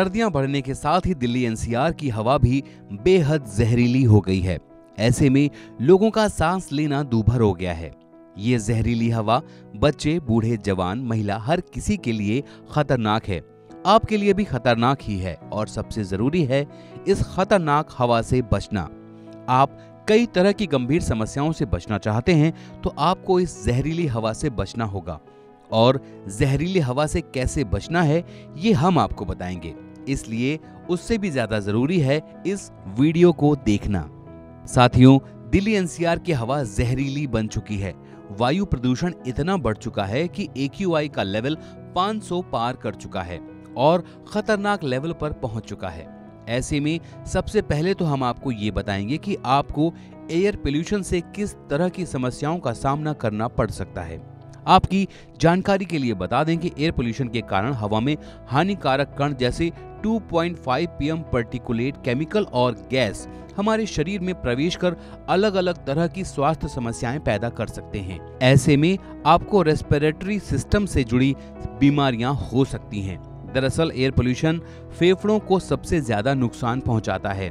सर्दियां बढ़ने के साथ ही दिल्ली एनसीआर की हवा भी बेहद जहरीली हो गई है। ऐसे में लोगों का सांस लेना दूभर हो गया है। ये जहरीली हवा बच्चे, बूढ़े, जवान, महिला, हर किसी के लिए खतरनाक है। आपके लिए भी खतरनाक ही है और सबसे जरूरी है इस खतरनाक हवा से बचना। आप कई तरह की गंभीर समस्याओं से बचना चाहते हैं तो आपको इस जहरीली हवा से बचना होगा और जहरीली हवा से कैसे बचना है ये हम आपको बताएंगे, इसलिए उससे भी ज्यादा जरूरी है इस वीडियो को देखना। साथियों, दिल्ली एनसीआर की हवा जहरीली बन चुकी है। वायु प्रदूषण इतना बढ़ चुका है कि AQI का लेवल 500 पार कर चुका है और खतरनाक लेवल पर पहुंच चुका है। ऐसे में सबसे पहले तो हम आपको ये बताएंगे कि आपको एयर पोल्यूशन से किस तरह की समस्याओं का सामना करना पड़ सकता है। आपकी जानकारी के लिए बता दें कि एयर पोल्यूशन के कारण हवा में हानिकारक कण जैसे 2.5 PM पार्टिकुलेट केमिकल और गैस हमारे शरीर में प्रवेश कर अलग अलग तरह की स्वास्थ्य समस्याएं पैदा कर सकते हैं। ऐसे में आपको रेस्पिरेटरी सिस्टम से जुड़ी बीमारियां हो सकती हैं। दरअसल एयर पोल्यूशन फेफड़ों को सबसे ज्यादा नुकसान पहुंचाता है।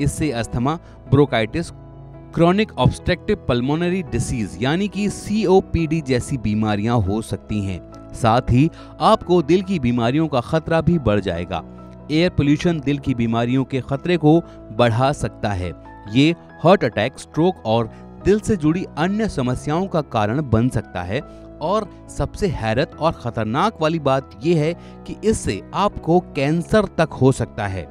इससे asthma, bronchitis, chronic obstructive pulmonary disease यानी कि COPD जैसी बीमारियां हो सकती हैं। साथ ही आपको दिल की बीमारियों का खतरा भी बढ़ जाएगा। एयर पोल्यूशन दिल की बीमारियों के खतरे को बढ़ा सकता है। ये हार्ट अटैक, स्ट्रोक और दिल से जुड़ी अन्य समस्याओं का कारण बन सकता है और सबसे हैरत और खतरनाक वाली बात यह है कि इससे आपको कैंसर तक हो सकता है।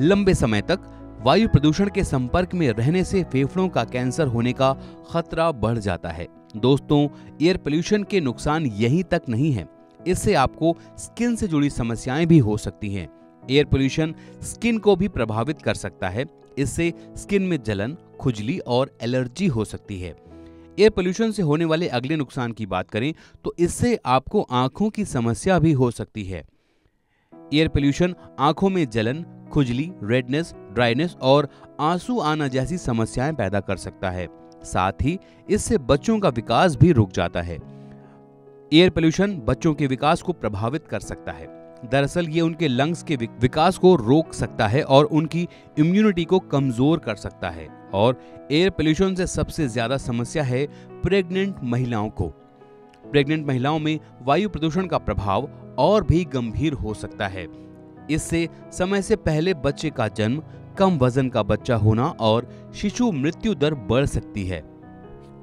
लंबे समय तक वायु प्रदूषण के संपर्क में रहने से फेफड़ों का कैंसर होने का खतरा बढ़ जाता है। दोस्तों, एयर पोल्यूशन के नुकसान यहीं तक नहीं है, इससे आपको स्किन से जुड़ी समस्याएं भी हो सकती हैं। एयर पोल्यूशन स्किन को भी प्रभावित कर सकता है। इससे स्किन में जलन, खुजली और एलर्जी हो सकती है। एयर पोल्यूशन से होने वाले अगले नुकसान की बात करें तो इससे आपको आंखों की समस्या भी हो सकती है। एयर पोल्यूशन आंखों में जलन, खुजली, रेडनेस, ड्राइनेस और आंसू आना जैसी समस्याएं पैदा कर सकता है। साथ ही इससे बच्चों का विकास भी रुक जाता है। एयर पोल्यूशन बच्चों के विकास को प्रभावित कर सकता है। दरअसल ये उनके लंग्स के विकास को रोक सकता है और उनकी इम्यूनिटी को कमजोर कर सकता है। और एयर पोल्यूशन से सबसे ज्यादा समस्या है प्रेग्नेंट महिलाओं को। प्रेग्नेंट महिलाओं में वायु प्रदूषण का प्रभाव और भी गंभीर हो सकता है। इससे समय से पहले बच्चे का जन्म, कम वजन का बच्चा होना और शिशु मृत्यु दर बढ़ सकती है।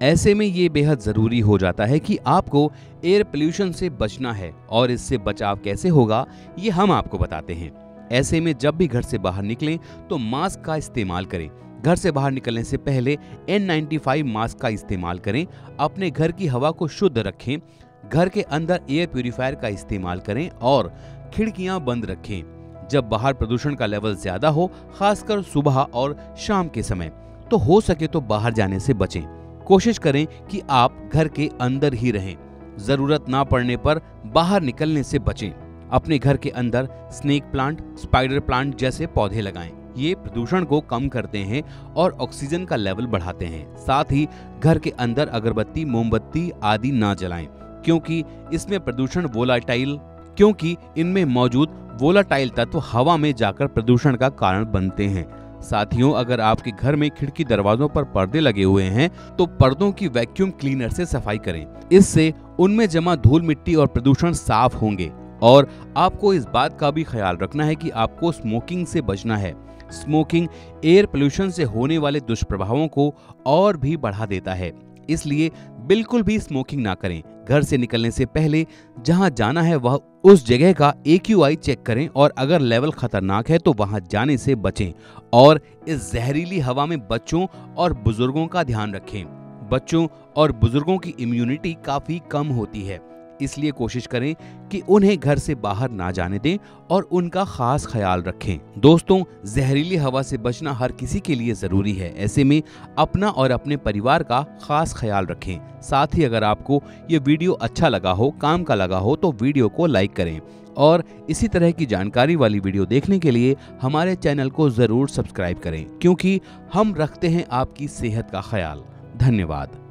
ऐसे में ये बेहद ज़रूरी हो जाता है कि आपको एयर पोल्यूशन से बचना है और इससे बचाव कैसे होगा ये हम आपको बताते हैं। ऐसे में जब भी घर से बाहर निकलें तो मास्क का इस्तेमाल करें। घर से बाहर निकलने से पहले N95 मास्क का इस्तेमाल करें। अपने घर की हवा को शुद्ध रखें। घर के अंदर एयर प्यूरीफायर का इस्तेमाल करें और खिड़कियाँ बंद रखें। जब बाहर प्रदूषण का लेवल ज़्यादा हो, खासकर सुबह और शाम के समय, तो हो सके तो बाहर जाने से बचें। कोशिश करें कि आप घर के अंदर ही रहें। ज़रूरत ना पड़ने पर बाहर निकलने से बचें। अपने घर के अंदर स्नेक प्लांट, स्पाइडर प्लांट जैसे पौधे लगाएं। ये प्रदूषण को कम करते हैं और ऑक्सीजन का लेवल बढ़ाते हैं। साथ ही घर के अंदर अगरबत्ती, मोमबत्ती आदि ना जलाएं क्योंकि इनमें मौजूद वोलाटाइल तत्व हवा में जाकर प्रदूषण का कारण बनते हैं। साथियों, अगर आपके घर में खिड़की, दरवाजों पर पर्दे लगे हुए हैं तो पर्दों की वैक्यूम क्लीनर से सफाई करें। इससे उनमें जमा धूल, मिट्टी और प्रदूषण साफ होंगे। और आपको इस बात का भी ख्याल रखना है कि आपको स्मोकिंग से बचना है। स्मोकिंग एयर पोल्यूशन से होने वाले दुष्प्रभावों को और भी बढ़ा देता है, इसलिए बिल्कुल भी स्मोकिंग ना करें। घर से निकलने से पहले जहां जाना है वह उस जगह का AQI चेक करें और अगर लेवल खतरनाक है तो वहां जाने से बचें। और इस जहरीली हवा में बच्चों और बुजुर्गों का ध्यान रखें। बच्चों और बुजुर्गों की इम्यूनिटी काफ़ी कम होती है, इसलिए कोशिश करें कि उन्हें घर से बाहर ना जाने दें और उनका खास ख्याल रखें। दोस्तों, जहरीली हवा से बचना हर किसी के लिए ज़रूरी है। ऐसे में अपना और अपने परिवार का खास ख्याल रखें। साथ ही अगर आपको ये वीडियो अच्छा लगा हो, काम का लगा हो, तो वीडियो को लाइक करें और इसी तरह की जानकारी वाली वीडियो देखने के लिए हमारे चैनल को ज़रूर सब्सक्राइब करें, क्योंकि हम रखते हैं आपकी सेहत का ख्याल। धन्यवाद।